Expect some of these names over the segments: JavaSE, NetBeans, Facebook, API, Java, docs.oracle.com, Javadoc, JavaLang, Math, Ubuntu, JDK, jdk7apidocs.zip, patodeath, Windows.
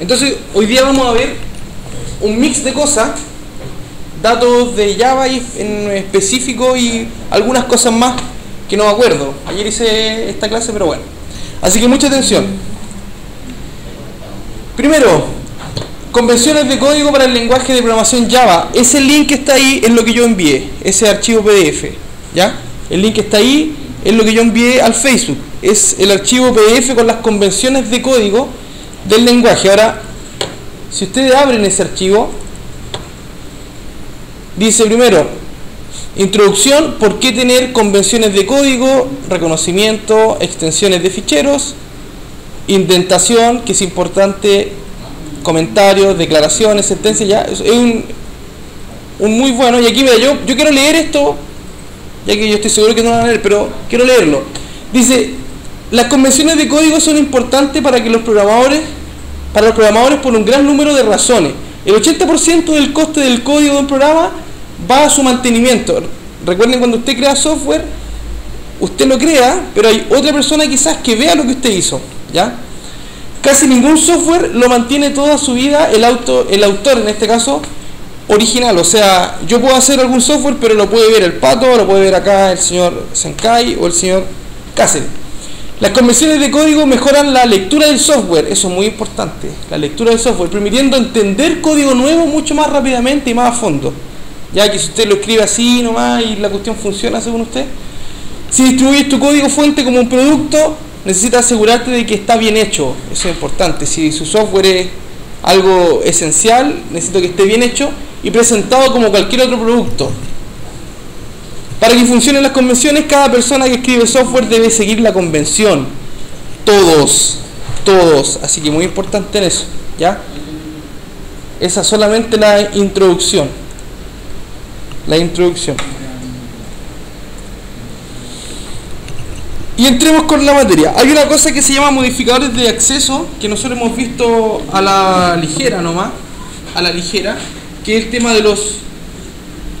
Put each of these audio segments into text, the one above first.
Entonces, hoy día vamos a ver un mix de cosas, datos de Java y en específico y algunas cosas más que no me acuerdo. Ayer hice esta clase, pero bueno. Así que mucha atención. Primero, convenciones de código para el lenguaje de programación Java. Ese link que está ahí es lo que yo envié, ese archivo PDF, ¿ya? El link que está ahí es lo que yo envié al Facebook. Es el archivo PDF con las convenciones de código del lenguaje. Ahora, si ustedes abren ese archivo, dice primero, introducción, por qué tener convenciones de código, reconocimiento, extensiones de ficheros, indentación, que es importante, comentarios, declaraciones, sentencias, ya, es un muy bueno. Y aquí, mira, yo quiero leer esto, ya que yo estoy seguro que no lo van a leer, pero quiero leerlo. Dice, las convenciones de código son importantes para los programadores por un gran número de razones. El 80% del coste del código de un programa va a su mantenimiento. Recuerden, cuando usted crea software, usted lo crea, pero hay otra persona quizás que vea lo que usted hizo, ¿ya? Casi ningún software lo mantiene toda su vida el autor, en este caso, original. O sea, yo puedo hacer algún software, pero lo puede ver el Pato, lo puede ver acá el señor Senkai o el señor Cáceres. Las convenciones de código mejoran la lectura del software, eso es muy importante, la lectura del software, permitiendo entender código nuevo mucho más rápidamente y más a fondo. Ya que si usted lo escribe así nomás y la cuestión funciona según usted. Si distribuyes tu código fuente como un producto, necesitas asegurarte de que está bien hecho, eso es importante. Si su software es algo esencial, necesito que esté bien hecho y presentado como cualquier otro producto. Para que funcionen las convenciones, cada persona que escribe software debe seguir la convención. Todos, así que muy importante en eso, ¿ya? Esa es solamente la introducción. Y entremos con la materia. Hay una cosa que se llama modificadores de acceso, que nosotros hemos visto a la ligera nomás, que es el tema de los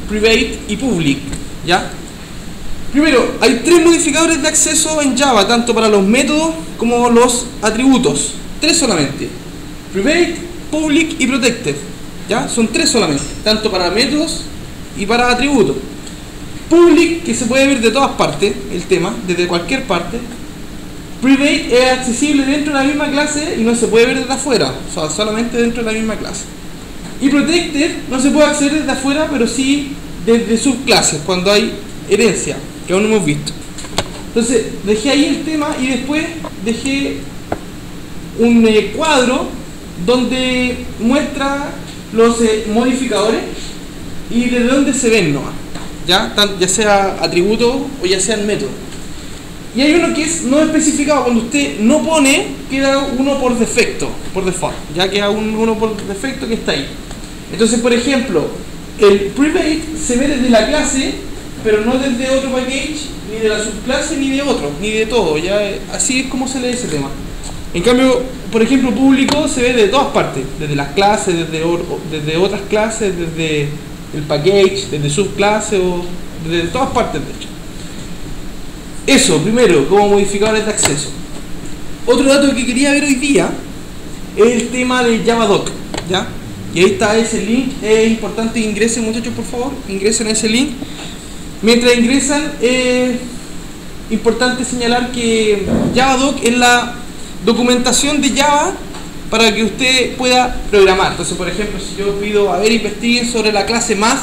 private y public, ¿ya? Primero, hay tres modificadores de acceso en Java, tanto para los métodos como los atributos. Tres solamente. Private, public y protected, ¿ya? Son tres solamente, tanto para métodos y para atributos. Public, que se puede ver de todas partes, el tema, desde cualquier parte. Private es accesible dentro de la misma clase y no se puede ver desde afuera, o sea, solamente dentro de la misma clase. Y Protected no se puede acceder desde afuera, pero sí desde subclases, cuando hay herencia, que aún no hemos visto. Entonces, dejé ahí el tema y después dejé un cuadro donde muestra los modificadores y desde dónde se ven nomás. Ya sea atributo o ya sea el método. Y hay uno que es no especificado, cuando usted no pone, queda uno por defecto, por default, ya queda uno por defecto que está ahí. Entonces, por ejemplo, el private se ve desde la clase, pero no desde otro package, ni de la subclase, ni de otro, ni de todo, ya así es como se lee ese tema. En cambio, por ejemplo, público se ve de todas partes, desde las clases, desde otras clases, desde el package, desde subclase o desde todas partes, de hecho. Eso, primero, como modificadores de acceso. Otro dato que quería ver hoy día es el tema de Javadoc, ¿ya? Y ahí está ese link, es importante que ingresen, muchachos, por favor, ingresen a ese link. Mientras ingresan, es importante señalar que Javadoc es la documentación de Java para que usted pueda programar. Entonces, por ejemplo, si yo pido, a ver, investiguen sobre la clase Math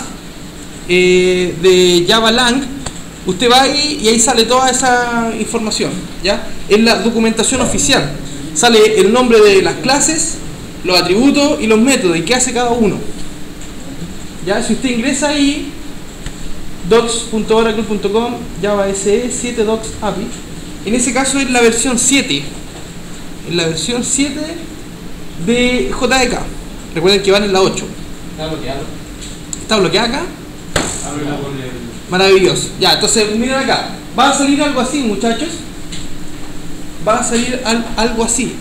de JavaLang, usted va ahí y ahí sale toda esa información, ¿ya? Es la documentación oficial. Sale el nombre de las clases, los atributos y los métodos, y qué hace cada uno, ¿ya? Si usted ingresa ahí, docs.oracle.com, JavaSE 7apidocs.zip, en ese caso es la versión 7. En la versión 7 de JDK. Recuerden que van en la 8. Está bloqueado. Está bloqueada acá. Maravilloso. Ya, entonces miren acá. Va a salir algo así, muchachos. Va a salir algo así.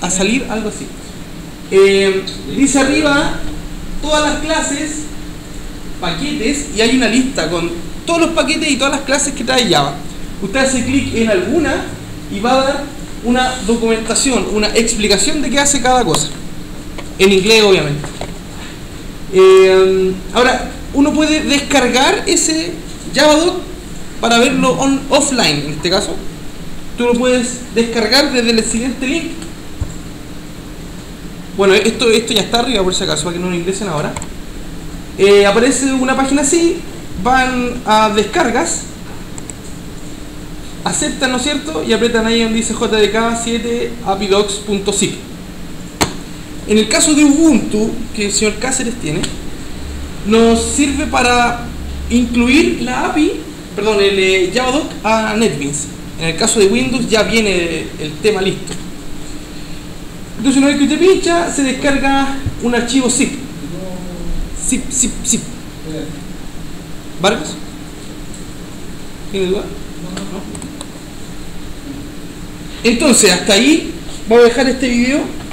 Dice arriba todas las clases, paquetes, y hay una lista con todos los paquetes y todas las clases que trae Java. Usted hace clic en alguna y va a dar una documentación, una explicación de qué hace cada cosa. en inglés obviamente. Ahora, uno puede descargar ese Javadoc para verlo offline, en este caso. Tú lo puedes descargar desde el siguiente link. Bueno, esto ya está arriba por si acaso, para que no lo ingresen ahora. Aparece una página así, van a descargas, aceptan, ¿no es cierto? Y aprietan ahí donde dice jdk7apidocs.zip. En el caso de Ubuntu, que el señor Cáceres tiene, nos sirve para incluir la API, perdón, el Javadoc a NetBeans. En el caso de Windows ya viene el tema listo. Entonces, una vez que usted pincha, se descarga un archivo zip. Zip. ¿Barcos? ¿Tiene duda? No. Entonces, hasta ahí voy a dejar este video.